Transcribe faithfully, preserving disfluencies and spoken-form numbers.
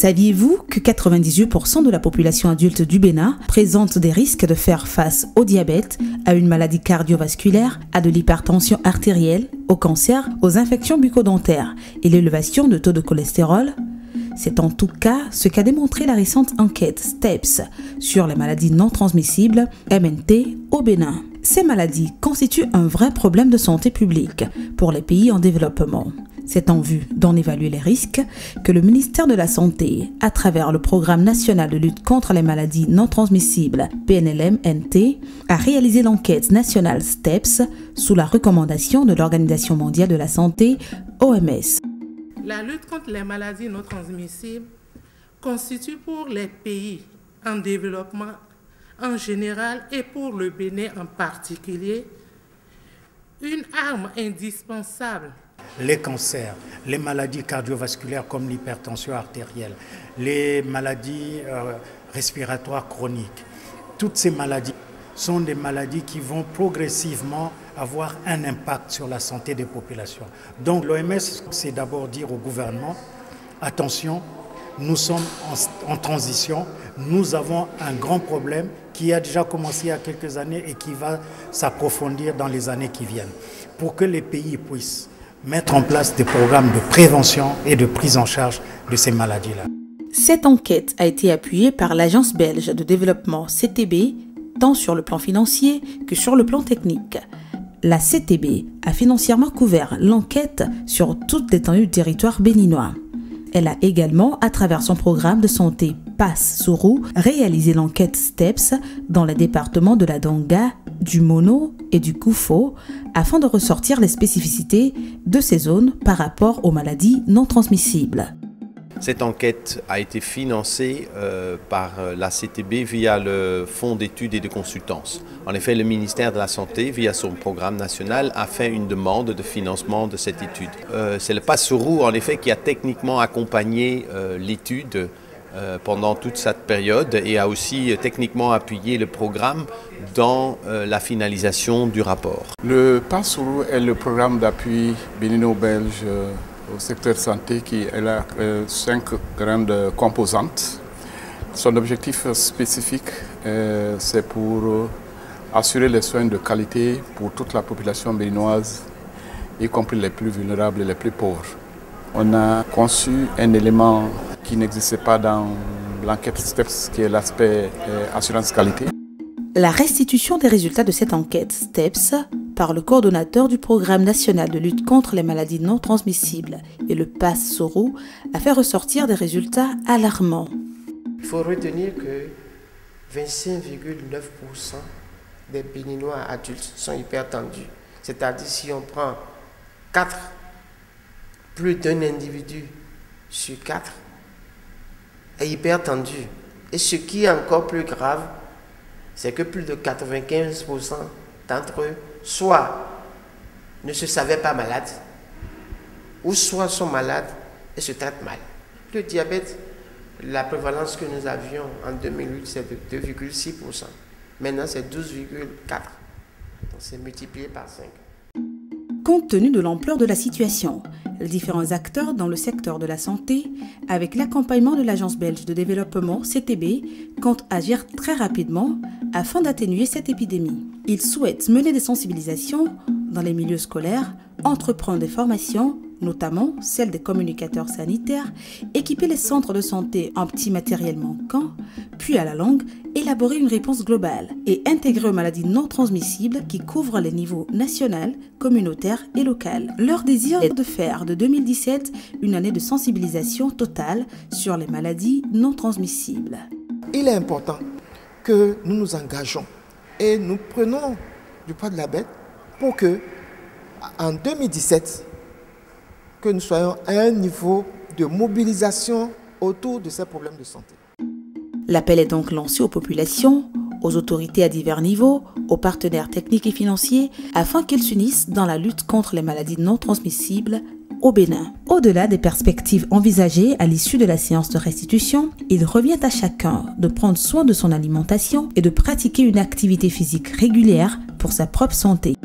Saviez-vous que quatre-vingt-dix-huit pour cent de la population adulte du Bénin présente des risques de faire face au diabète, à une maladie cardiovasculaire, à de l'hypertension artérielle, au cancer, aux infections bucco-dentaires et l'élévation de taux de cholestérol? C'est en tout cas ce qu'a démontré la récente enquête STEPS sur les maladies non transmissibles M N T au Bénin. Ces maladies constituent un vrai problème de santé publique pour les pays en développement. C'est en vue d'en évaluer les risques que le ministère de la Santé, à travers le Programme national de lutte contre les maladies non transmissibles P N L M N T, a réalisé l'enquête nationale STEPS sous la recommandation de l'Organisation mondiale de la santé O M S. La lutte contre les maladies non transmissibles constitue pour les pays en développement en général et pour le Bénin en particulier une arme indispensable. Les cancers, les maladies cardiovasculaires comme l'hypertension artérielle, les maladies euh, respiratoires chroniques, toutes ces maladies sont des maladies qui vont progressivement avoir un impact sur la santé des populations. Donc l'O M S, c'est d'abord dire au gouvernement, attention, nous sommes en, en transition, nous avons un grand problème qui a déjà commencé il y a quelques années et qui va s'approfondir dans les années qui viennent, pour que les pays puissent mettre en place des programmes de prévention et de prise en charge de ces maladies-là. Cette enquête a été appuyée par l'Agence belge de développement C T B, tant sur le plan financier que sur le plan technique. La C T B a financièrement couvert l'enquête sur toute l'étendue du territoire béninois. Elle a également, à travers son programme de santé PASS-Sourou, réalisé l'enquête STEPS dans les départements de la Donga, du Mono et du Kouffo, afin de ressortir les spécificités de ces zones par rapport aux maladies non transmissibles. Cette enquête a été financée euh, par la C T B via le Fonds d'études et de consultance. En effet, le ministère de la Santé, via son programme national, a fait une demande de financement de cette étude. Euh, C'est le PASS-Sourou, en effet, qui a techniquement accompagné euh, l'étude euh, pendant toute cette période et a aussi euh, techniquement appuyé le programme dans euh, la finalisation du rapport. Le PASS-Sourou est le programme d'appui bénino-belge au secteur santé qui est là euh, cinq grandes composantes. Son objectif spécifique, euh, c'est pour euh, assurer les soins de qualité pour toute la population béninoise, y compris les plus vulnérables et les plus pauvres. On a conçu un élément qui n'existait pas dans l'enquête STEPS, qui est l'aspect euh, assurance qualité. La restitution des résultats de cette enquête STEPS par le coordonnateur du Programme national de lutte contre les maladies non transmissibles et le PASS-Sourou a fait ressortir des résultats alarmants. Il faut retenir que vingt-cinq virgule neuf pour cent des Béninois adultes sont hypertendus. C'est-à-dire si on prend quatre, plus d'un individu sur quatre est hypertendu. Et ce qui est encore plus grave, c'est que plus de quatre-vingt-quinze pour cent d'entre eux soit ne se savaient pas malades, ou soit sont malades et se traitent mal. Le diabète, la prévalence que nous avions en deux mille huit, c'est de deux virgule six pour cent. Maintenant, c'est douze virgule quatre pour cent. Donc, c'est multiplié par cinq. Compte tenu de l'ampleur de la situation, les différents acteurs dans le secteur de la santé, avec l'accompagnement de l'Agence belge de développement C T B, comptent agir très rapidement afin d'atténuer cette épidémie. Ils souhaitent mener des sensibilisations dans les milieux scolaires, entreprendre des formations, notamment celles des communicateurs sanitaires, équiper les centres de santé en petit matériel manquant, puis à la longue, élaborer une réponse globale et intégrer aux maladies non transmissibles qui couvrent les niveaux national, communautaire et local. Leur désir est de faire de deux mille dix-sept une année de sensibilisation totale sur les maladies non transmissibles. Il est important que nous nous engageons et nous prenons du poids de la bête pour que, en deux mille dix-sept, que nous soyons à un niveau de mobilisation autour de ces problèmes de santé. L'appel est donc lancé aux populations, aux autorités à divers niveaux, aux partenaires techniques et financiers, afin qu'ils s'unissent dans la lutte contre les maladies non transmissibles au Bénin. Au-delà des perspectives envisagées à l'issue de la séance de restitution, il revient à chacun de prendre soin de son alimentation et de pratiquer une activité physique régulière pour sa propre santé.